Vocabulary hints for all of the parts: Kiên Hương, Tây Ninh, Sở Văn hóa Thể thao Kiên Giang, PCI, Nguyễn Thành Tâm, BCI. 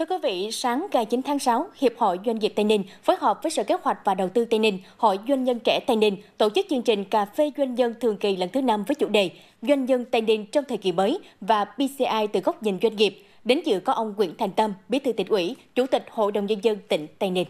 Thưa quý vị, sáng ngày 9 tháng 6, Hiệp hội Doanh nghiệp Tây Ninh phối hợp với Sở Kế hoạch và Đầu tư Tây Ninh, Hội Doanh nhân trẻ Tây Ninh tổ chức chương trình Cà phê Doanh nhân thường kỳ lần thứ 5 với chủ đề Doanh nhân Tây Ninh trong thời kỳ mới và PCI từ góc nhìn doanh nghiệp. Đến dự có ông Nguyễn Thành Tâm, Bí thư Tỉnh ủy, Chủ tịch Hội đồng Nhân dân tỉnh Tây Ninh.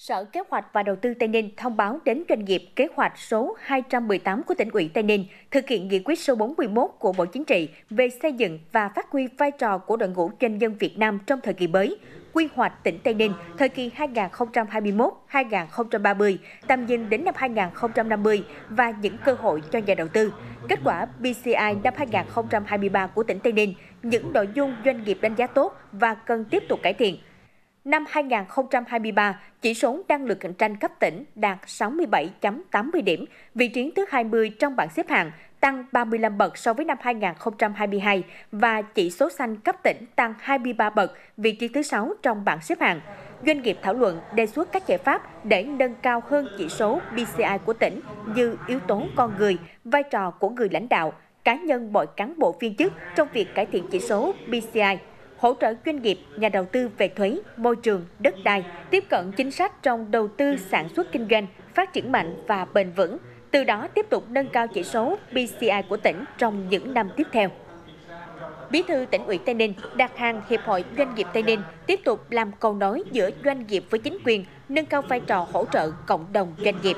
Sở Kế hoạch và Đầu tư Tây Ninh thông báo đến doanh nghiệp kế hoạch số 218 của Tỉnh ủy Tây Ninh thực hiện nghị quyết số 41 của Bộ Chính trị về xây dựng và phát huy vai trò của đội ngũ doanh nhân Việt Nam trong thời kỳ mới, quy hoạch tỉnh Tây Ninh thời kỳ 2021-2030, tầm nhìn đến năm 2050 và những cơ hội cho nhà đầu tư. Kết quả BCI năm 2023 của tỉnh Tây Ninh, những nội dung doanh nghiệp đánh giá tốt và cần tiếp tục cải thiện. Năm 2023, chỉ số năng lực cạnh tranh cấp tỉnh đạt 67.80 điểm, vị trí thứ 20 trong bảng xếp hạng, tăng 35 bậc so với năm 2022 và chỉ số xanh cấp tỉnh tăng 23 bậc, vị trí thứ 6 trong bảng xếp hạng. Doanh nghiệp thảo luận đề xuất các giải pháp để nâng cao hơn chỉ số PCI của tỉnh như yếu tố con người, vai trò của người lãnh đạo, cá nhân mọi cán bộ viên chức trong việc cải thiện chỉ số PCI. Hỗ trợ doanh nghiệp, nhà đầu tư về thuế, môi trường, đất đai, tiếp cận chính sách trong đầu tư sản xuất kinh doanh, phát triển mạnh và bền vững, từ đó tiếp tục nâng cao chỉ số PCI của tỉnh trong những năm tiếp theo. Bí thư Tỉnh ủy Tây Ninh đặt hàng Hiệp hội Doanh nghiệp Tây Ninh tiếp tục làm cầu nối giữa doanh nghiệp với chính quyền, nâng cao vai trò hỗ trợ cộng đồng doanh nghiệp.